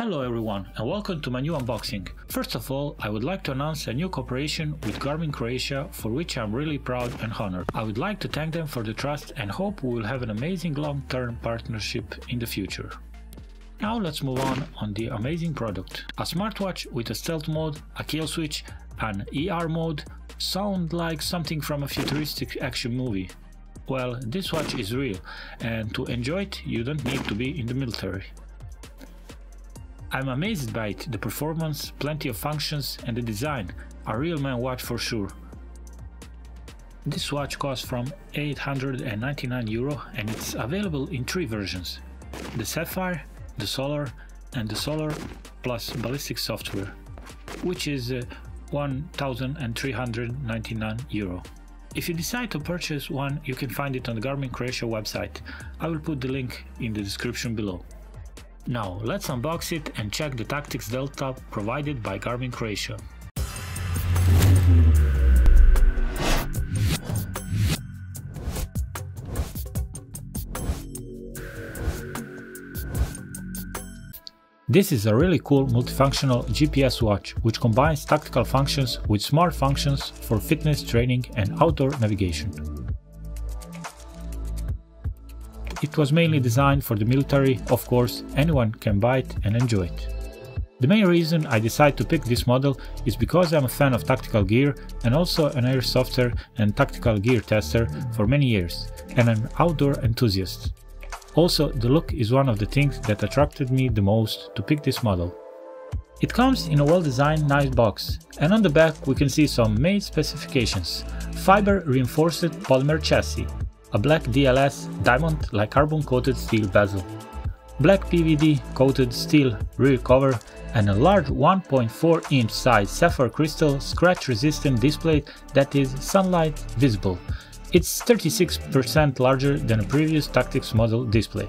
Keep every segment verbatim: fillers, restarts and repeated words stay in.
Hello everyone and welcome to my new unboxing. First of all, I would like to announce a new cooperation with Garmin Croatia, for which I'm really proud and honored. I would like to thank them for the trust and hope we will have an amazing long-term partnership in the future. Now let's move on on the amazing product. A smartwatch with a stealth mode, a kill switch, an E R mode, sound like something from a futuristic action movie. Well, this watch is real, and to enjoy it you don't need to be in the military. I'm amazed by it, the performance, plenty of functions and the design, a real man watch for sure. This watch costs from eight hundred ninety-nine euro and it's available in three versions, the Sapphire, the Solar and the Solar plus ballistic software, which is uh, one thousand three hundred ninety-nine euro. If you decide to purchase one, you can find it on the Garmin Croatia website. I will put the link in the description below. Now let's unbox it and check the Tactix Delta provided by Garmin Croatia. This is a really cool multifunctional G P S watch, which combines tactical functions with smart functions for fitness training and outdoor navigation. It was mainly designed for the military, of course, anyone can buy it and enjoy it. The main reason I decided to pick this model is because I'm a fan of tactical gear and also an airsofter and tactical gear tester for many years, and an outdoor enthusiast. Also, the look is one of the things that attracted me the most to pick this model. It comes in a well-designed nice box, and on the back we can see some main specifications. Fiber Reinforced Polymer chassis, a black D L S diamond-like carbon-coated steel bezel, black P V D-coated steel rear cover, and a large one point four inch size sapphire crystal scratch-resistant display that is sunlight visible. It's thirty-six percent larger than a previous Tactix model display.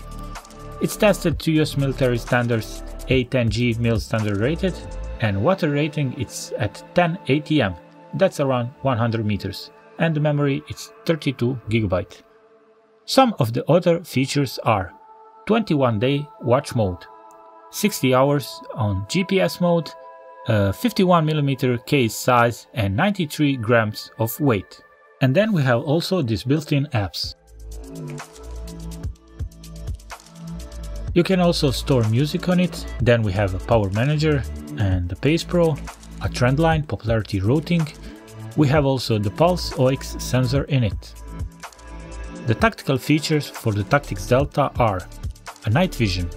It's tested to U S military standards, A ten G M I L standard rated, and water rating it's at ten A T M, that's around one hundred meters, and the memory it's thirty-two gigabytes. Some of the other features are twenty-one day watch mode, sixty hours on G P S mode, a fifty-one millimeter case size and ninety-three grams of weight. And then we have also these built-in apps. You can also store music on it. Then we have a power manager and the Pace Pro, a trendline popularity routing. We have also the Pulse O X sensor in it. The tactical features for the Tactix Delta are a night vision,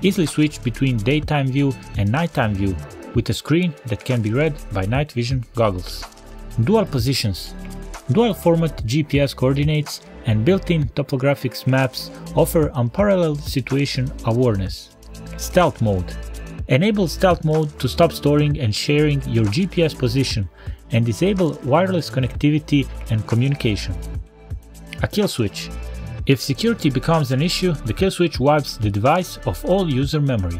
easily switch between daytime view and nighttime view with a screen that can be read by night vision goggles, dual positions, dual format G P S coordinates and built-in topographics maps offer unparalleled situation awareness. Stealth mode. Enable stealth mode to stop storing and sharing your G P S position and disable wireless connectivity and communication. A kill switch. If security becomes an issue, the kill switch wipes the device of all user memory.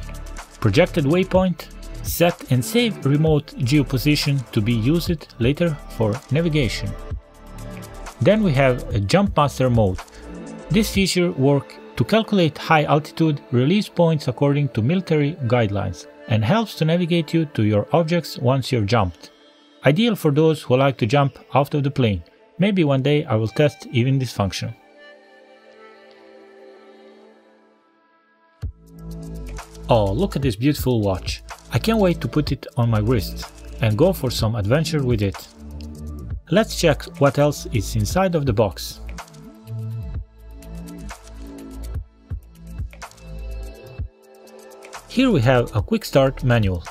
Projected waypoint. Set and save remote geoposition to be used later for navigation. Then we have a Jump Master mode. This feature works to calculate high altitude release points according to military guidelines and helps to navigate you to your objects once you're jumped. Ideal for those who like to jump out of the plane. Maybe one day I will test even this function. Oh, look at this beautiful watch. I can't wait to put it on my wrist and go for some adventure with it. Let's check what else is inside of the box. Here we have a quick start manual,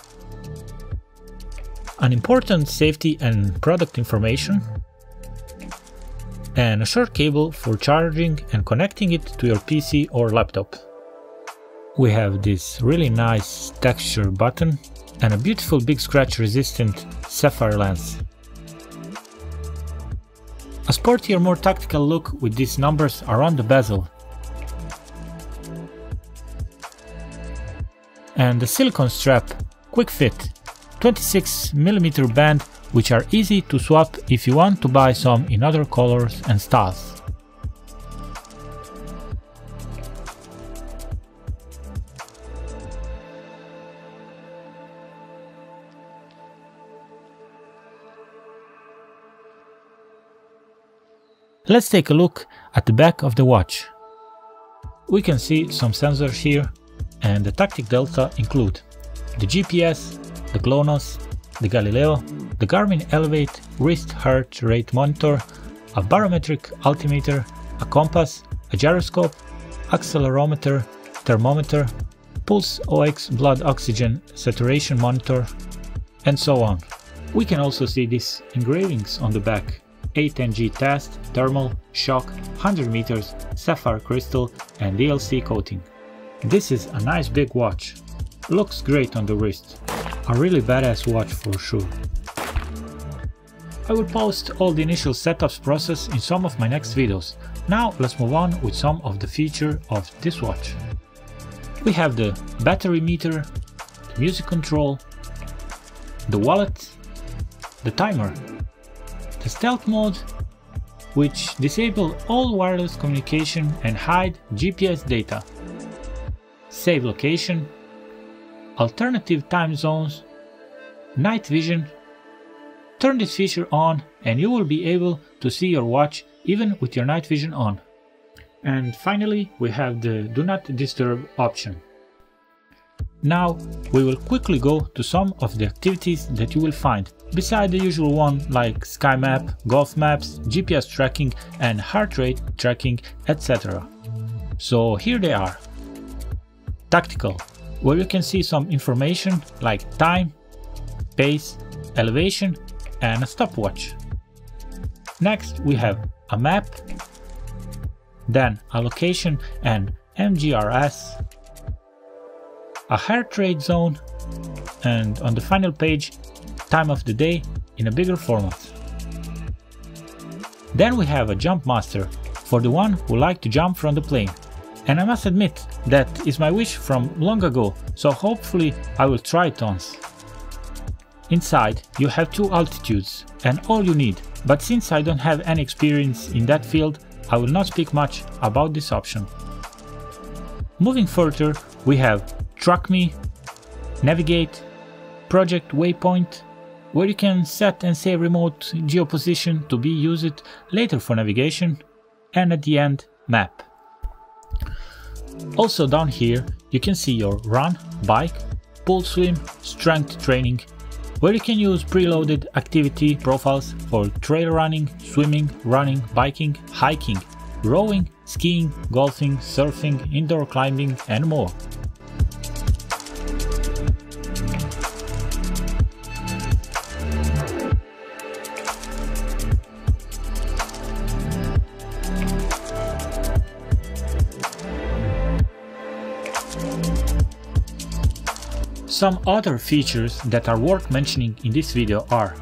an important safety and product information, and a short cable for charging and connecting it to your P C or laptop. We have this really nice texture button and a beautiful big scratch resistant sapphire lens. A sportier, more tactical look with these numbers around the bezel. And the silicone strap, quick fit, twenty-six millimeter band, which are easy to swap if you want to buy some in other colors and styles. Let's take a look at the back of the watch. We can see some sensors here, and the Tactix Delta include the G P S, the GLONASS, the Galileo, the Garmin Elevate wrist heart rate monitor, a barometric altimeter, a compass, a gyroscope, accelerometer, thermometer, Pulse O X blood oxygen saturation monitor, and so on. We can also see these engravings on the back: A ten G test, thermal, shock, one hundred meters, sapphire crystal, and D L C coating. This is a nice big watch. Looks great on the wrist. A really badass watch for sure. I will post all the initial setups process in some of my next videos. Now let's move on with some of the feature of this watch. We have the battery meter, the music control, the wallet, the timer, the stealth mode, which disable all wireless communication and hide G P S data, save location, alternative time zones, night vision. Turn this feature on and you will be able to see your watch even with your night vision on. And finally, we have the Do Not Disturb option. Now we will quickly go to some of the activities that you will find, beside the usual one like sky map, golf maps, G P S tracking and heart rate tracking, et cetera. So here they are. Tactical, where you can see some information like time, pace, elevation and a stopwatch. Next we have a map, then a location and M G R S, a heart rate zone, and on the final page, time of the day in a bigger format. Then we have a jump master for the one who likes to jump from the plane. And I must admit, that is my wish from long ago, so hopefully I will try it once. Inside you have two altitudes and all you need, but since I don't have any experience in that field, I will not speak much about this option. Moving further, we have Track Me, Navigate, Project Waypoint, where you can set and save remote geoposition to be used later for navigation, and at the end, Map. Also down here you can see your run, bike, pool swim, strength training, where you can use preloaded activity profiles for trail running, swimming, running, biking, hiking, rowing, skiing, golfing, surfing, indoor climbing and more. Some other features that are worth mentioning in this video are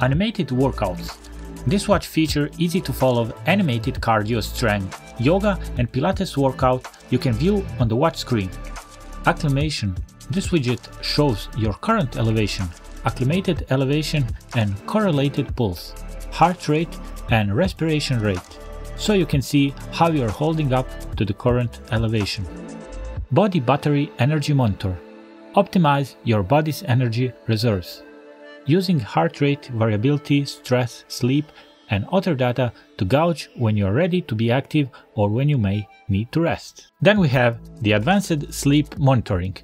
animated workouts. This watch feature easy to follow animated cardio, strength, yoga and Pilates workout you can view on the watch screen. Acclimation. This widget shows your current elevation, acclimated elevation and correlated pulse, heart rate and respiration rate, so you can see how you are holding up to the current elevation. Body battery energy monitor. Optimize your body's energy reserves, using heart rate, variability, stress, sleep and other data to gauge when you are ready to be active or when you may need to rest. Then we have the advanced sleep monitoring.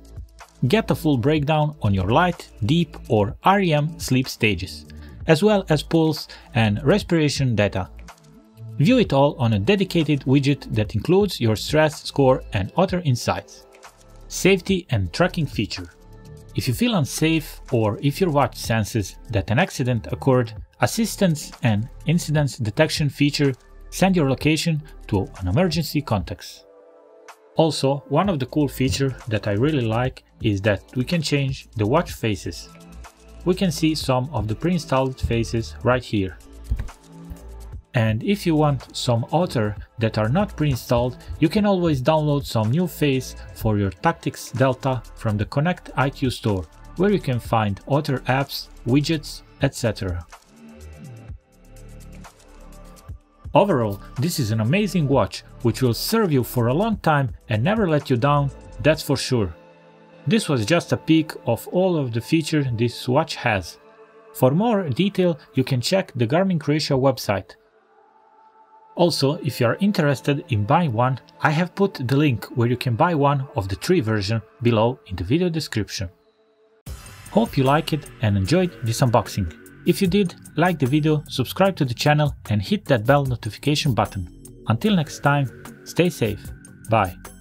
Get a full breakdown on your light, deep or R E M sleep stages, as well as pulse and respiration data. View it all on a dedicated widget that includes your stress score and other insights. Safety and tracking feature. If you feel unsafe or if your watch senses that an accident occurred, assistance and incident detection feature send your location to an emergency contacts. Also, one of the cool feature that I really like is that we can change the watch faces. We can see some of the pre-installed faces right here. And if you want some other that are not pre-installed, you can always download some new face for your Tactix Delta from the Connect I Q store, where you can find other apps, widgets, et cetera. Overall, this is an amazing watch, which will serve you for a long time and never let you down, that's for sure. This was just a peek of all of the features this watch has. For more detail, you can check the Garmin Croatia website. Also, if you are interested in buying one, I have put the link where you can buy one of the three version below in the video description. Hope you like it and enjoyed this unboxing. If you did, like the video, subscribe to the channel and hit that bell notification button. Until next time, stay safe. Bye.